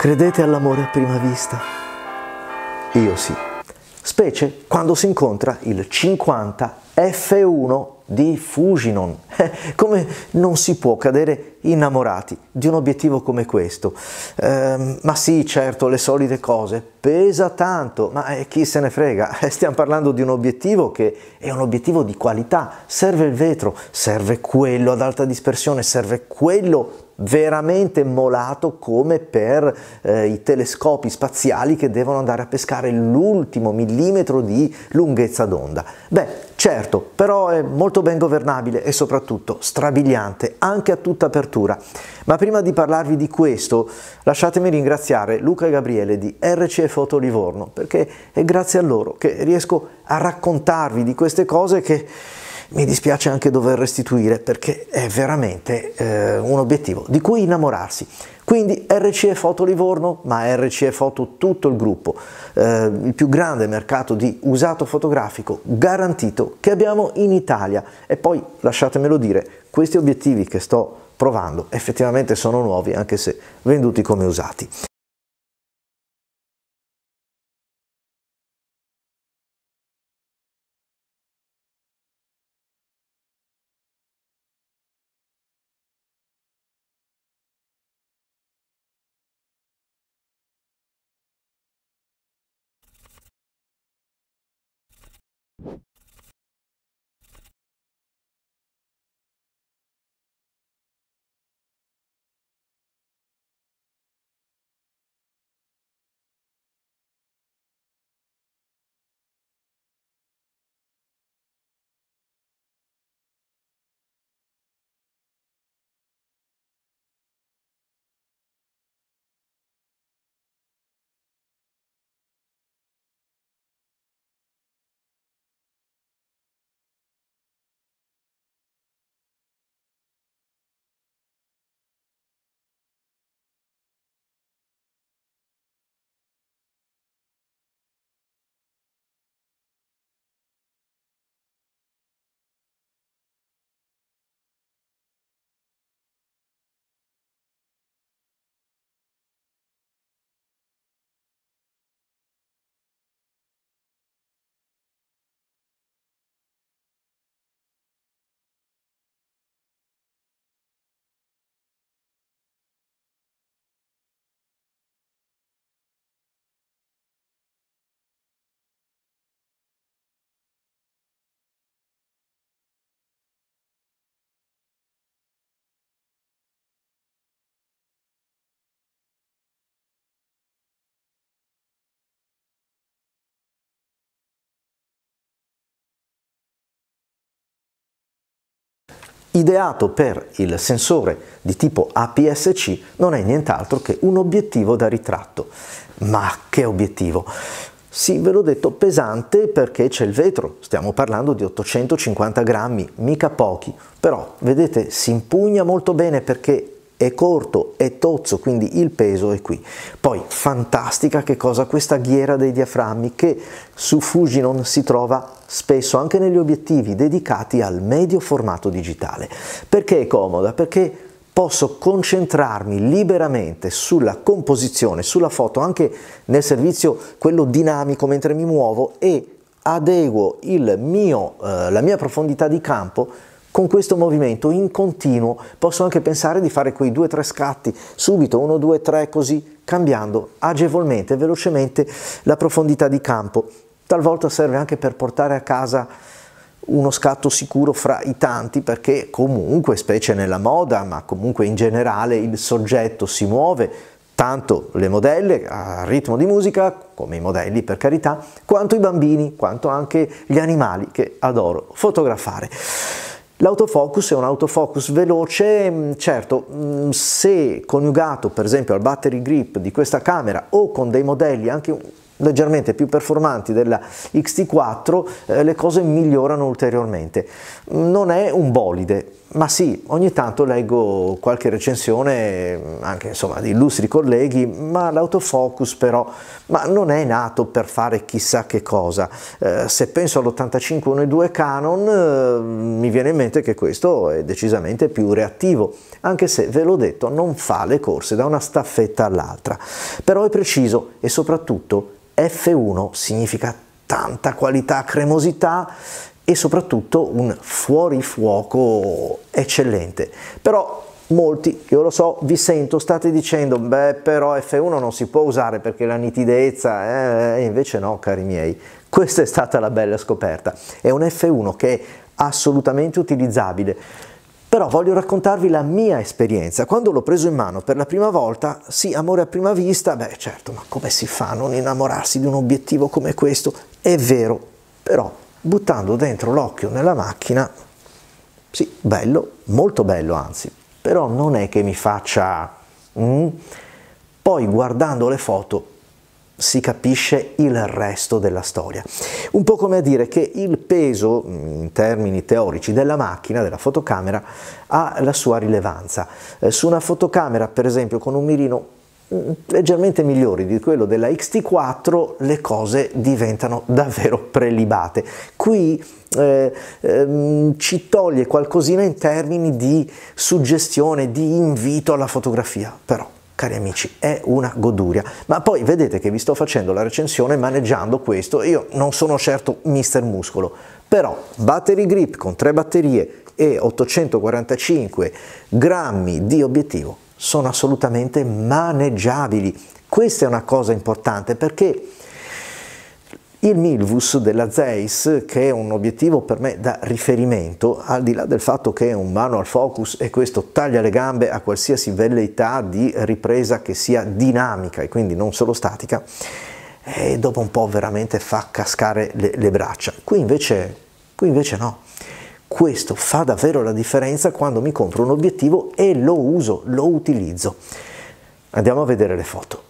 Credete all'amore a prima vista? Io sì. Specie quando si incontra il 50 F1 di Fujinon. Come non si può cadere innamorati di un obiettivo come questo? Ma sì, certo, le solite cose, pesa tanto, ma chi se ne frega? Stiamo parlando di un obiettivo che è un obiettivo di qualità, serve il vetro, serve quello ad alta dispersione, serve quello veramente molato come per i telescopi spaziali che devono andare a pescare l'ultimo millimetro di lunghezza d'onda. Beh, certo, però è molto ben governabile e soprattutto strabiliante anche a tutta apertura. Ma prima di parlarvi di questo, lasciatemi ringraziare Luca e Gabriele di RCE Foto Livorno, perché è grazie a loro che riesco a raccontarvi di queste cose che mi dispiace anche dover restituire, perché è veramente un obiettivo di cui innamorarsi. Quindi RCE Foto Livorno, ma RCE Foto tutto il gruppo, il più grande mercato di usato fotografico garantito che abbiamo in Italia. E poi lasciatemelo dire, questi obiettivi che sto provando effettivamente sono nuovi, anche se venduti come usati. Ideato per il sensore di tipo APS-C, non è nient'altro che un obiettivo da ritratto. Ma che obiettivo? Sì, ve l'ho detto, pesante perché c'è il vetro, stiamo parlando di 850 grammi, mica pochi, però vedete si impugna molto bene perché è corto, è tozzo, quindi il peso è qui. Poi fantastica che cosa questa ghiera dei diaframmi che su Fujinon si trova spesso anche negli obiettivi dedicati al medio formato digitale. Perché è comoda? Perché posso concentrarmi liberamente sulla composizione, sulla foto, anche nel servizio quello dinamico mentre mi muovo, e adeguo la mia profondità di campo. Con questo movimento in continuo posso anche pensare di fare quei 2-3 scatti subito, 1, 2, 3, così, cambiando agevolmente, velocemente la profondità di campo. Talvolta serve anche per portare a casa uno scatto sicuro fra i tanti, perché comunque, specie nella moda, ma comunque in generale, il soggetto si muove, tanto le modelle a ritmo di musica, come i modelli per carità, quanto i bambini, quanto anche gli animali che adoro fotografare. L'autofocus è un autofocus veloce, certo, se coniugato per esempio al battery grip di questa camera o con dei modelli anche leggermente più performanti della X-T4, le cose migliorano ulteriormente. Non è un bolide, ma sì, ogni tanto leggo qualche recensione anche insomma di illustri colleghi, ma l'autofocus però non è nato per fare chissà che cosa. Se penso all'85 1.2 Canon mi viene in mente che questo è decisamente più reattivo, anche se, ve l'ho detto, non fa le corse da una staffetta all'altra. Però è preciso e soprattutto F1 significa tanta qualità, cremosità e soprattutto un fuorifuoco eccellente. Però molti, io lo so, vi sento, state dicendo beh però F1 non si può usare perché la nitidezza, invece no, cari miei, questa è stata la bella scoperta. È un F1 che è assolutamente utilizzabile, però voglio raccontarvi la mia esperienza. Quando l'ho preso in mano per la prima volta, sì, amore a prima vista, beh certo, ma come si fa a non innamorarsi di un obiettivo come questo? È vero, però buttando dentro l'occhio nella macchina, sì, bello, molto bello anzi, però non è che mi faccia... Poi guardando le foto si capisce il resto della storia. Un po' come a dire che il peso, in termini teorici, della macchina, della fotocamera, ha la sua rilevanza. Su una fotocamera, per esempio, con un mirino leggermente migliori di quello della X-T4, le cose diventano davvero prelibate. Qui ci toglie qualcosina in termini di suggestione, di invito alla fotografia, però cari amici è una goduria. Ma poi vedete che vi sto facendo la recensione maneggiando questo, io non sono certo Mister Muscolo, però battery grip con 3 batterie e 845 grammi di obiettivo sono assolutamente maneggiabili. Questa è una cosa importante, perché il Milvus della Zeiss, che è un obiettivo per me da riferimento, al di là del fatto che è un manual focus e questo taglia le gambe a qualsiasi velleità di ripresa che sia dinamica e quindi non solo statica, e dopo un po' veramente fa cascare le braccia. Qui invece no. Questo fa davvero la differenza quando mi compro un obiettivo e lo uso, lo utilizzo. Andiamo a vedere le foto.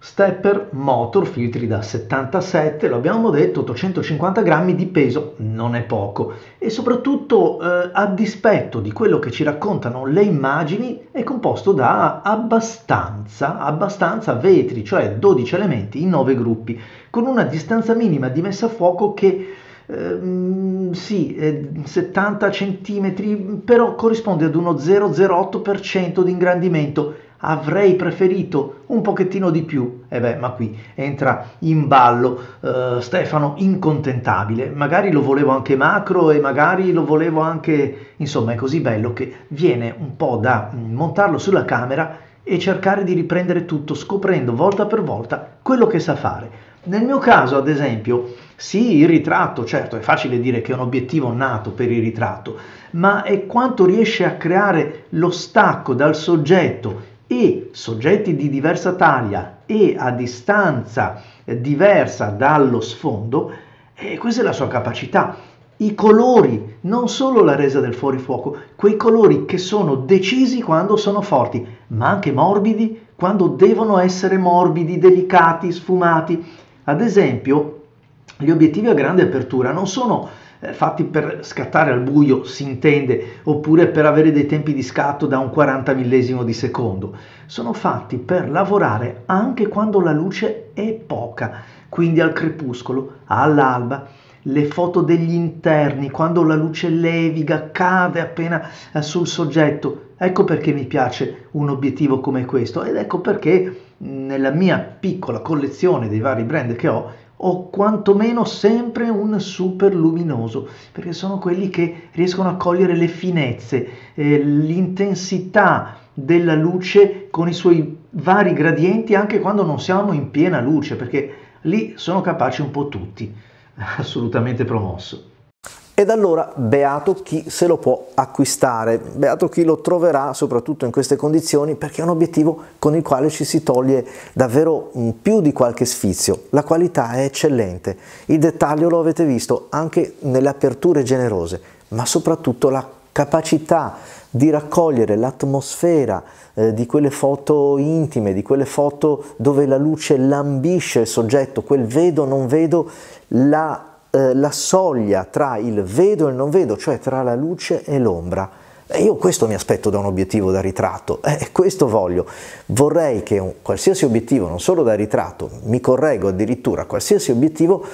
Stepper, motor, filtri da 77, lo abbiamo detto, 850 grammi di peso, non è poco. E soprattutto, a dispetto di quello che ci raccontano le immagini, è composto da abbastanza vetri, cioè 12 elementi in 9 gruppi, con una distanza minima di messa a fuoco che... sì, 70 cm, però corrisponde ad uno 0,08% di ingrandimento. Avrei preferito un pochettino di più. E beh, ma qui entra in ballo Stefano incontentabile. Magari lo volevo anche macro e magari lo volevo anche... Insomma, è così bello che viene un po' da montarlo sulla camera e cercare di riprendere tutto, scoprendo volta per volta quello che sa fare. Nel mio caso, ad esempio, sì, il ritratto, certo, è facile dire che è un obiettivo nato per il ritratto, ma è quanto riesce a creare lo stacco dal soggetto e soggetti di diversa taglia e a distanza diversa dallo sfondo, e questa è la sua capacità. I colori, non solo la resa del fuorifuoco, quei colori che sono decisi quando sono forti, ma anche morbidi quando devono essere morbidi, delicati, sfumati. Ad esempio, gli obiettivi a grande apertura non sono fatti per scattare al buio, si intende, oppure per avere dei tempi di scatto da un 40 millesimo di secondo. Sono fatti per lavorare anche quando la luce è poca, quindi al crepuscolo, all'alba, le foto degli interni, quando la luce leviga, cade appena sul soggetto. Ecco perché mi piace un obiettivo come questo, ed ecco perché nella mia piccola collezione dei vari brand che ho quantomeno sempre un super luminoso, perché sono quelli che riescono a cogliere le finezze, l'intensità della luce con i suoi vari gradienti, anche quando non siamo in piena luce, perché lì sono capaci un po' tutti, assolutamente promosso. Ed allora beato chi se lo può acquistare, beato chi lo troverà soprattutto in queste condizioni, perché è un obiettivo con il quale ci si toglie davvero più di qualche sfizio. La qualità è eccellente, il dettaglio lo avete visto anche nelle aperture generose, ma soprattutto la capacità di raccogliere l'atmosfera di quelle foto intime, di quelle foto dove la luce lambisce il soggetto, quel vedo non vedo, la soglia tra il vedo e il non vedo, cioè tra la luce e l'ombra. E io questo mi aspetto da un obiettivo da ritratto, questo voglio. Vorrei che qualsiasi obiettivo, non solo da ritratto, mi correggo addirittura, qualsiasi obiettivo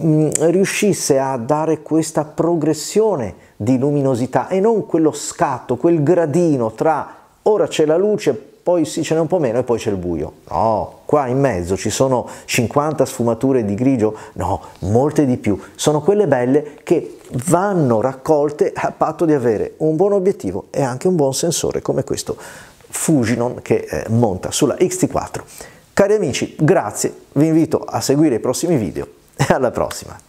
riuscisse a dare questa progressione di luminosità e non quello scatto, quel gradino tra ora c'è la luce, poi sì ce n'è un po' meno e poi c'è il buio. No, qua in mezzo ci sono 50 sfumature di grigio, no, molte di più. Sono quelle belle che vanno raccolte a patto di avere un buon obiettivo e anche un buon sensore come questo Fujinon che monta sulla X-T4. Cari amici, grazie, vi invito a seguire i prossimi video e alla prossima!